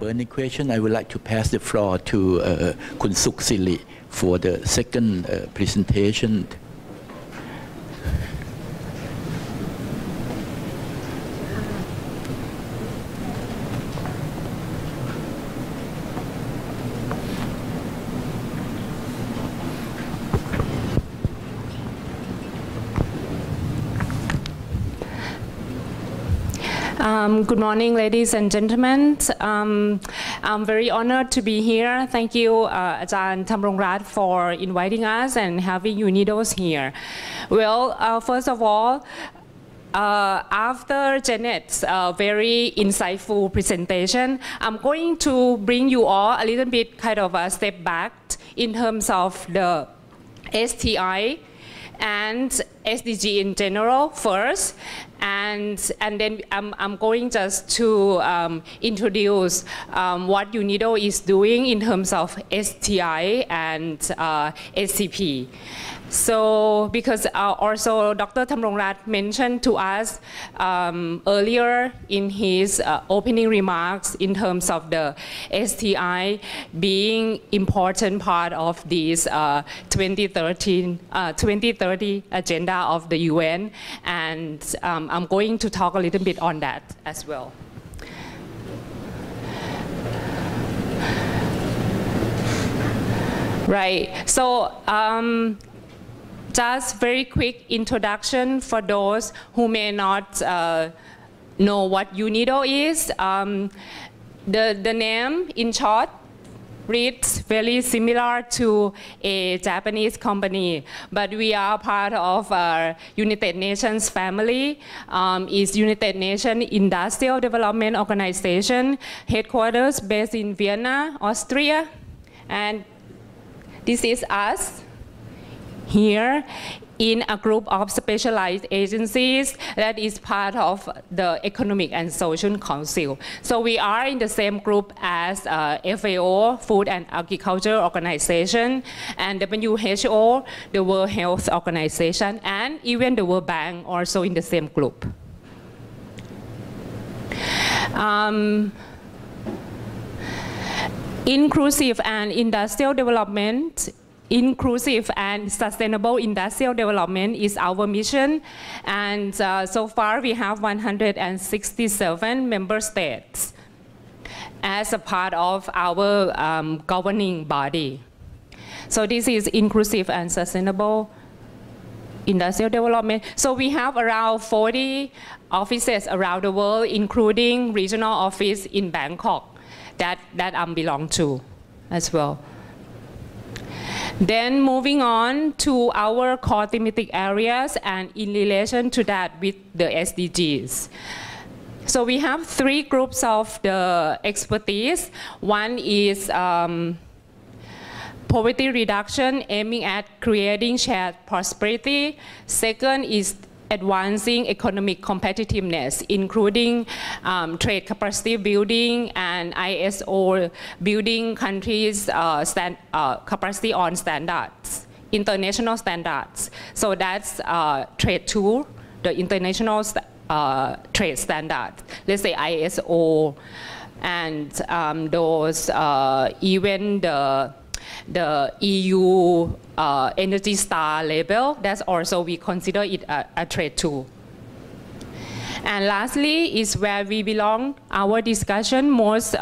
burning question, I would like to pass the floor to Khun Suk Silik for the second presentation. Good morning, ladies and gentlemen. I'm very honored to be here. Thank you, Chan Tamrongrat, for inviting us and having UNIDOs here. Well, first of all, after Janet's very insightful presentation, I'm going to bring you all a little bit kind of a step back in terms of the STI and SDG in general first, and then I'm going just to introduce what UNIDO is doing in terms of STI and SCP. So, because also Dr. Tamrongrat mentioned to us earlier in his opening remarks in terms of the STI being important part of this 2030 agenda of the UN, and I'm going to talk a little bit on that as well. Right, so just very quick introduction for those who may not know what UNIDO is. The name in short reads very similar to a Japanese company, but we are part of our United Nations family. It's United Nations Industrial Development Organization, headquarters based in Vienna, Austria, and this is us here in a group of specialized agencies that is part of the Economic and Social Council. So we are in the same group as FAO, Food and Agriculture Organization, and WHO, the World Health Organization, and even the World Bank also in the same group. Inclusive and industrial development. Inclusive and sustainable industrial development is our mission, and so far we have 167 member states as a part of our governing body. So this is inclusive and sustainable industrial development. So we have around 40 offices around the world, including regional office in Bangkok that I belong to as well. Then moving on to our core thematic areas and in relation to that with the SDGs. So we have three groups of the expertise. One is poverty reduction, aiming at creating shared prosperity. Second is advancing economic competitiveness, including trade capacity building and ISO building countries' capacity on standards, international standards. So that's trade tool, the international trade standard, let's say ISO, and those even the EU Energy Star Label, that's also we consider it a trade tool. And lastly is where we belong. Our discussion most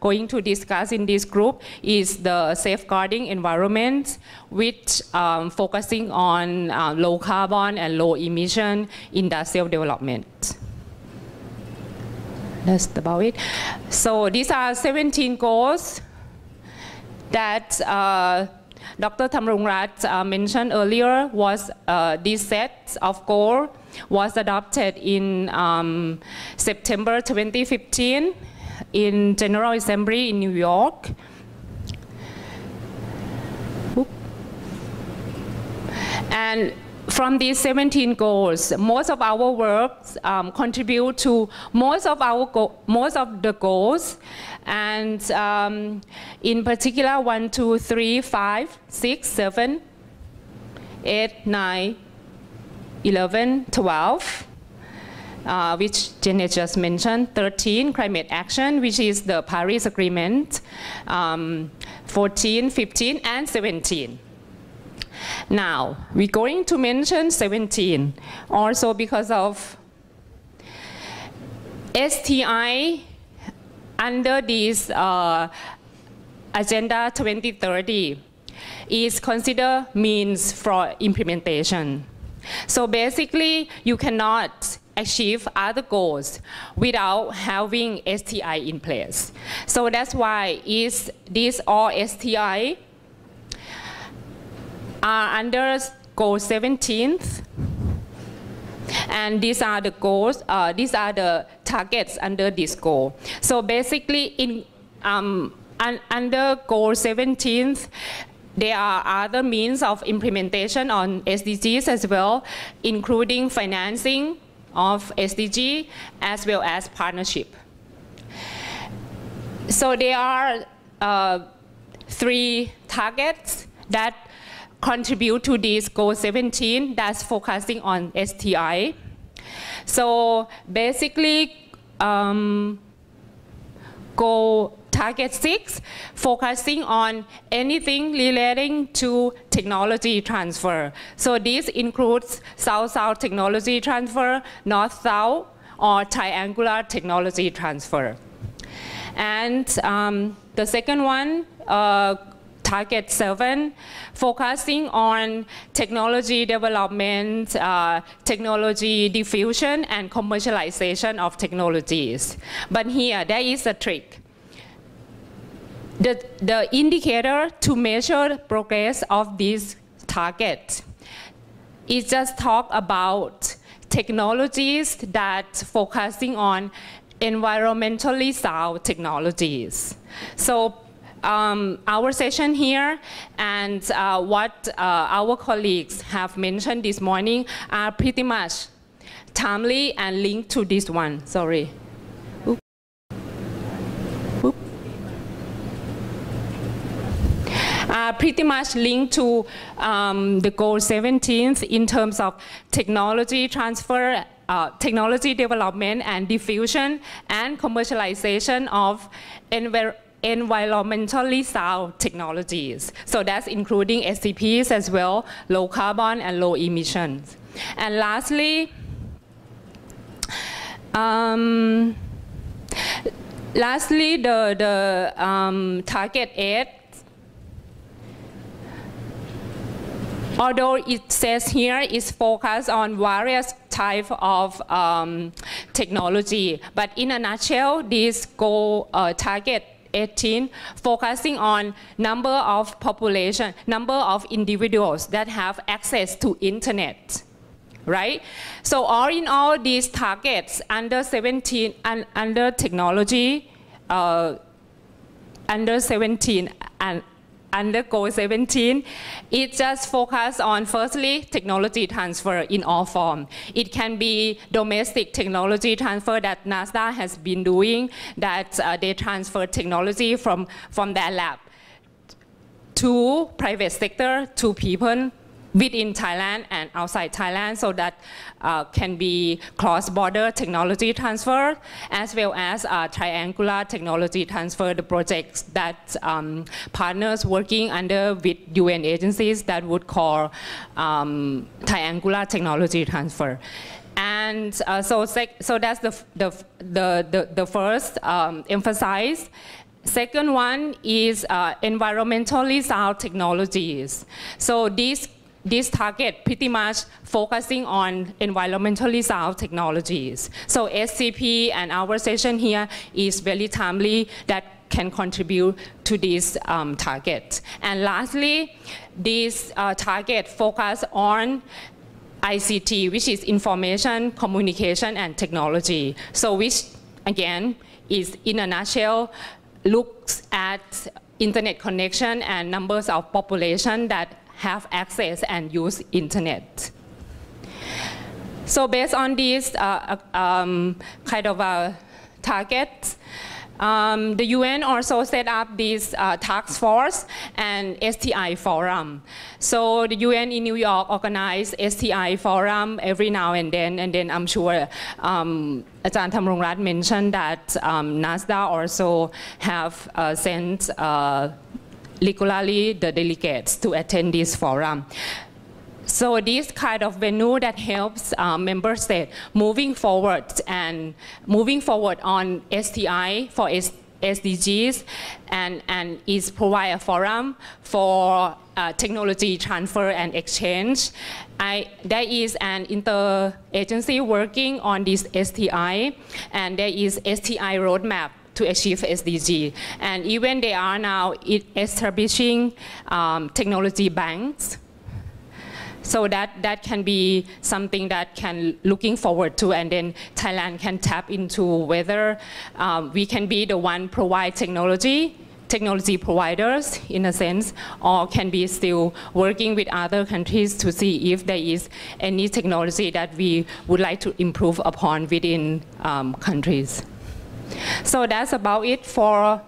going to discuss in this group is the safeguarding environment, which focusing on low carbon and low emission industrial development. That's about it. So these are 17 goals that Dr. Tamrongrat mentioned earlier. Was this set of goals was adopted in September 2015 in General Assembly in New York. And from these 17 goals, most of our works contribute to most of the goals, and in particular 1, 2, 3, 5, 6, 7, 8, 9, 11, 12, which Janet just mentioned, 13, climate action, which is the Paris Agreement, 14, 15, and 17. Now, we're going to mention 17, also because of STI under this Agenda 2030 is considered means for implementation. So basically, you cannot achieve other goals without having STI in place. So that's why these all STI are under goal 17, and these are the goals. These are the targets under this goal. So basically, in under goal 17. There are other means of implementation on SDGs as well, including financing of SDG as well as partnership. So there are 3 targets that contribute to this goal 17 that's focusing on STI. So basically, Target 6, focusing on anything relating to technology transfer. So this includes South-South technology transfer, North-South, or triangular technology transfer. And the second one, Target 7, focusing on technology development, technology diffusion, and commercialization of technologies. But here, there is a trick. The indicator to measure progress of this target is just talk about technologies that focusing on environmentally sound technologies. So our session here and what our colleagues have mentioned this morning are pretty much timely and linked to this one. Sorry. Pretty much linked to the goal 17 in terms of technology transfer, technology development and diffusion, and commercialization of environmentally sound technologies. So that's including SCPs as well, low carbon and low emissions. And lastly, the target 8. Although it says here is focused on various types of technology, but in a nutshell, this goal target 18 focusing on number of population, number of individuals that have access to internet, right? So all in all, these targets under 17 and under technology, under 17 and under goal 17, it just focuses on, firstly, technology transfer in all forms. It can be domestic technology transfer that NASA has been doing, that they transfer technology from their lab to private sector, to people within Thailand and outside Thailand, so that can be cross-border technology transfer, as well as triangular technology transfer, the projects that partners working under with UN agencies that would call triangular technology transfer. And so that's the first emphasis. Second one is environmentally sound technologies. So this target pretty much focusing on environmentally sound technologies. So SCP and our session here is very timely that can contribute to this target. And lastly, this target focus on ICT, which is information, communication, and technology. So which, again, is in a nutshell, looks at internet connection and numbers of population that have access and use internet. So based on these kind of targets, The UN also set up this task force and STI forum. So the UN in New York organized STI forum every now and then I'm sure Chan Tamrongrat mentioned that NASDA also have sent regularly the delegates to attend this forum. So this kind of venue that helps member states moving forward on STI for SDGs and is provide a forum for technology transfer and exchange. There is an interagency working on this STI, and there is STI roadmap to achieve SDG. And even they are now establishing technology banks. So that can be something that can looking forward to, and then Thailand can tap into whether we can be the one provide technology providers in a sense, or can be still working with other countries to see if there is any technology that we would like to improve upon within countries. So that's about it for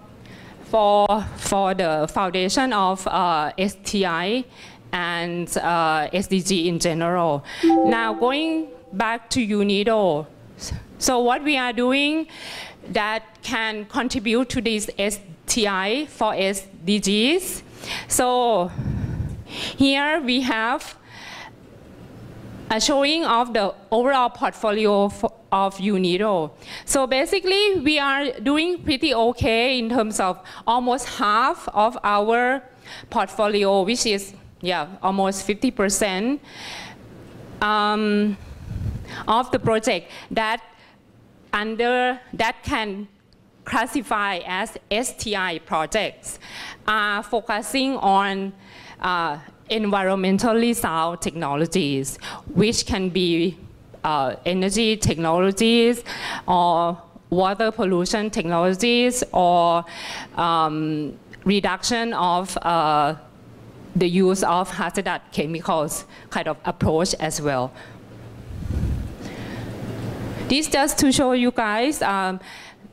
the foundation of STI and SDG in general. Now going back to UNIDO, so what we are doing that can contribute to this STI for SDGs. So here we have a showing of the overall portfolio of UNIDO. So basically we are doing pretty okay in terms of almost half of our portfolio, which is almost 50% of the project that can classify as STI projects are focusing on environmentally sound technologies, which can be energy technologies or water pollution technologies or reduction of the use of hazardous chemicals kind of approach as well. This just to show you guys,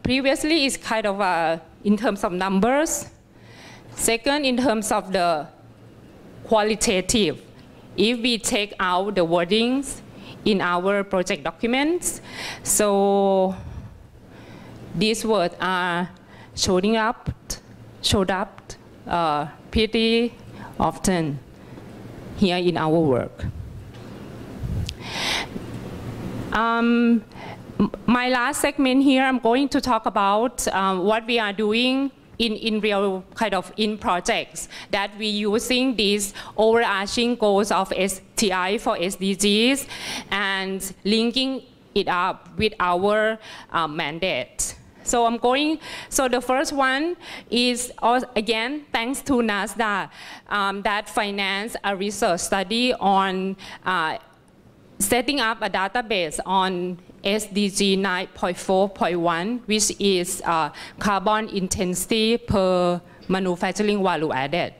previously it's kind of in terms of numbers. Second, in terms of the qualitative, if we take out the wordings in our project documents, so these words are showed up pretty often here in our work. My last segment here, I'm going to talk about what we are doing in real kind of in projects that we using these overarching goals of STI for SDGs and linking it up with our mandate. So I'm going, so the first one is, again, thanks to NASDA that financed a research study on setting up a database on SDG 9.4.1, which is carbon intensity per manufacturing value added.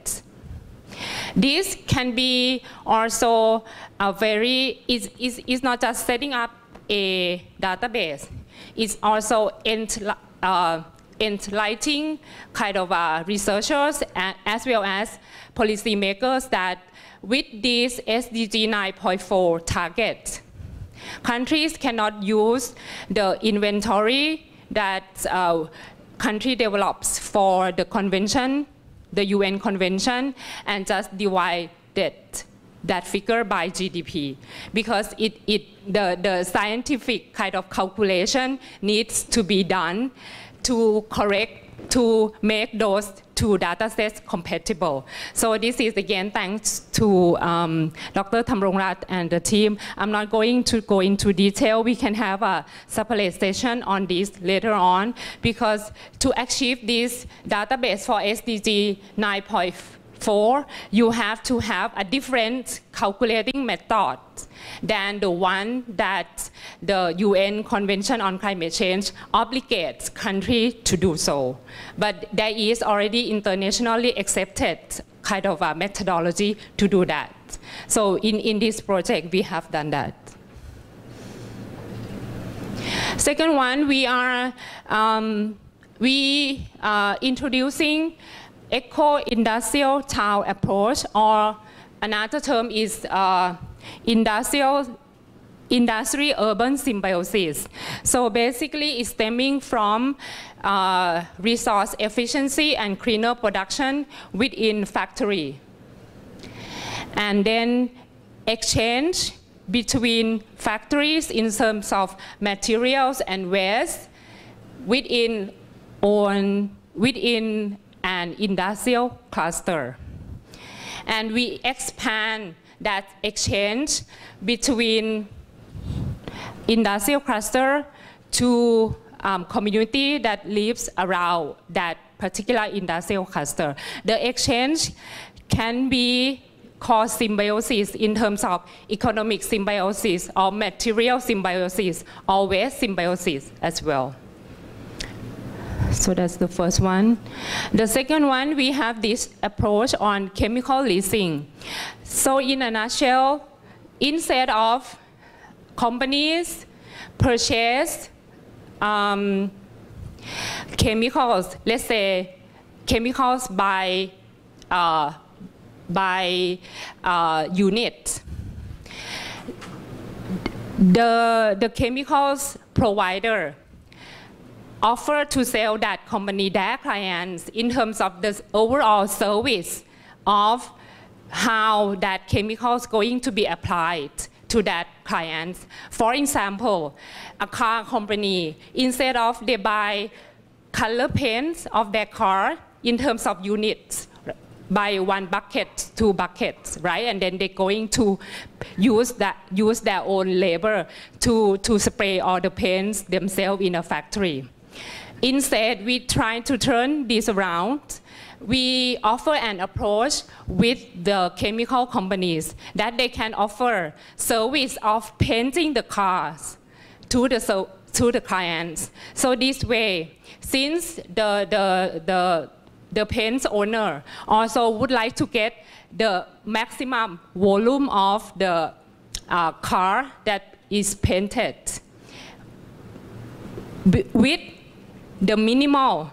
This can be also a very, it's not just setting up a database, it's also enlightening kind of researchers as well as policymakers that with this SDG 9.4 target, countries cannot use the inventory that country develops for the convention, the UN convention, and just divide that figure by GDP, because the scientific kind of calculation needs to be done to make those two data sets compatible. So this is again thanks to Dr. Tamrongrat and the team. I'm not going to go into detail. We can have a separate session on this later on, because to achieve this database for SDG 9.4, you have to have a different calculating method than the one that the UN Convention on Climate Change obligates countries to do so. But there is already internationally accepted kind of a methodology to do that. So in this project, we have done that. Second one, we are we are introducing eco-industrial town approach, or another term is industry-urban symbiosis. So basically it's stemming from resource efficiency and cleaner production within factory. And then exchange between factories in terms of materials and waste within an industrial cluster. And we expand that exchange between industrial cluster to community that lives around that particular industrial cluster. The exchange can be called symbiosis in terms of economic symbiosis or material symbiosis or waste symbiosis as well. So that's the first one. The second one, we have this approach on chemical leasing. So in a nutshell, instead of companies purchase chemicals, let's say chemicals by unit, the chemicals provider offer to sell that company their clients in terms of the overall service of how that chemical is going to be applied to that client. For example, a car company, instead of they buy color paints of their car in terms of units, by 1 bucket, 2 buckets, right? And then they're going to use their own labor to spray all the paints themselves in a factory. Instead, we try to turn this around. We offer an approach with the chemical companies that they can offer service of painting the cars to the clients. So this way, since the paint owner also would like to get the maximum volume of the car that is painted with the minimal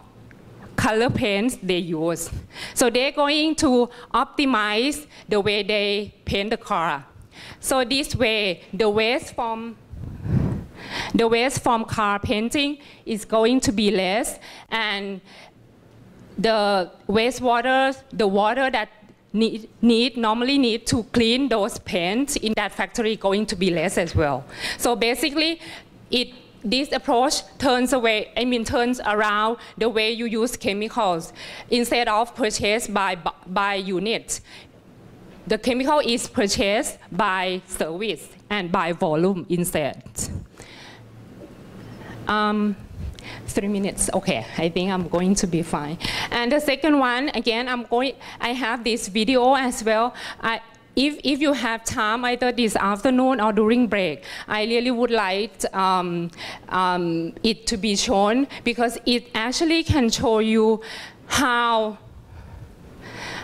color paints they use. So they're going to optimize the way they paint the car. So this way, the waste from car painting is going to be less, and the wastewater, the water that normally need to clean those paints in that factory going to be less as well. So basically, this approach turns around the way you use chemicals. Instead of purchased by unit, the chemical is purchased by service and by volume instead. 3 minutes, okay, I think I'm going to be fine. And the second one, again, I have this video as well. If you have time, either this afternoon or during break, I really would like it to be shown, because it actually can show you how,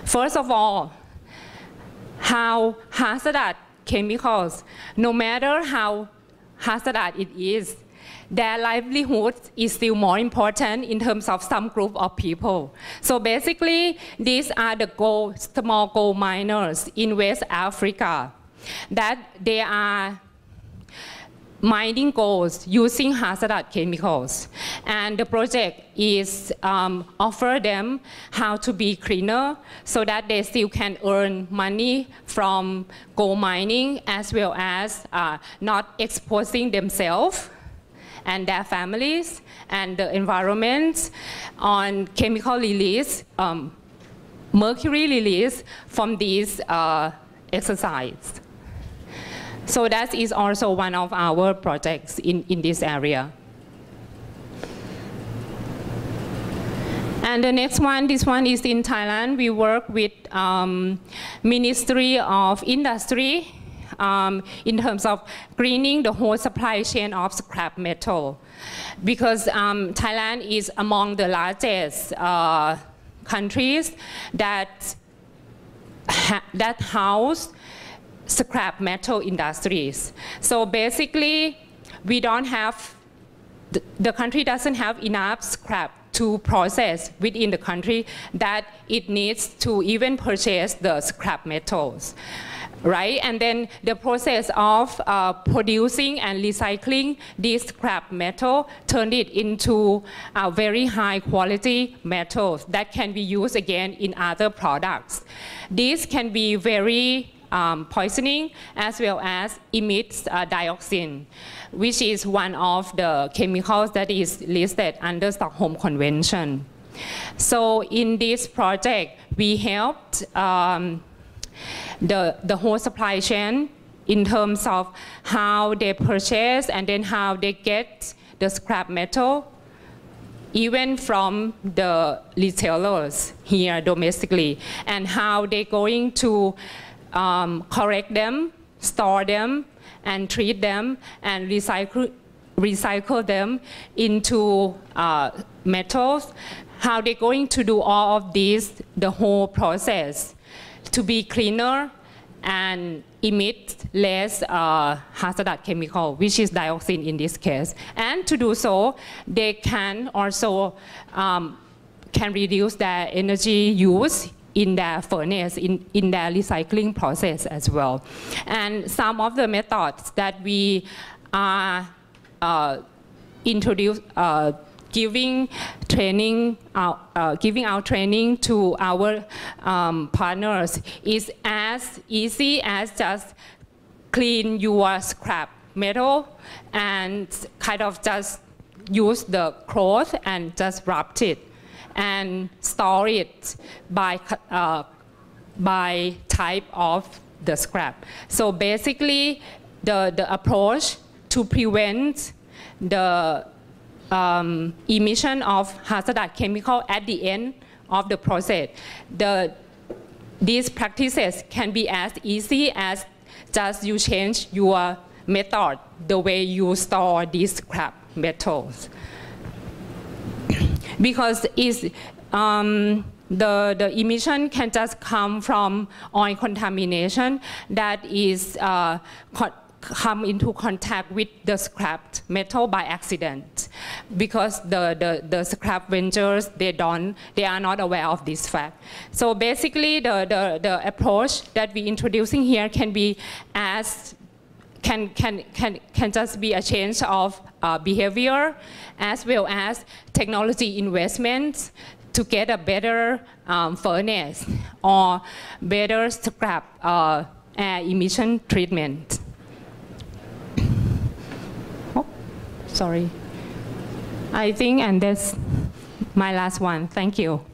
first of all, how hazardous chemicals, no matter how hazardous it is, their livelihood is still more important in terms of some group of people. So basically, these are the small gold miners in West Africa, that they are mining gold using hazardous chemicals. And the project is offer them how to be cleaner so that they still can earn money from gold mining, as well as not exposing themselves and their families and the environment on chemical release, mercury release from these exercises. So that is also one of our projects in this area. And the next one, this one is in Thailand. We work with Ministry of Industry in terms of greening the whole supply chain of scrap metal, because Thailand is among the largest countries that house scrap metal industries. So basically, the country doesn't have enough scrap to process within the country that it needs to even purchase the scrap metals, right? And then the process of producing and recycling this scrap metal turned it into very high quality metals that can be used again in other products. These can be very poisoning as well as emits dioxin, which is one of the chemicals that is listed under Stockholm Convention. So in this project, we helped the whole supply chain in terms of how they purchase and then how they get the scrap metal, even from the retailers here domestically, and how they're going to correct them, store them, and treat them, and recycle them into metals. How they're going to do all of this, the whole process, to be cleaner and emit less hazardous chemical, which is dioxin in this case. And to do so, they can also can reduce their energy use in their furnace, in their recycling process as well. And some of the methods that we are giving our training to our partners is as easy as just clean your scrap metal and kind of just use the cloth and just wrap it and store it by type of the scrap. So basically, the approach to prevent the emission of hazardous chemical at the end of the process, these practices can be as easy as just you change your method, the way you store these scrap metals. Because the emission can just come from oil contamination that is come into contact with the scrap metal by accident, because the scrap vendors, they are not aware of this fact. So basically, the approach that we're introducing here can be as can just be a change of behavior, as well as technology investments to get a better furnace or better scrap air emission treatment. Oh, sorry. I think, and that's my last one. Thank you.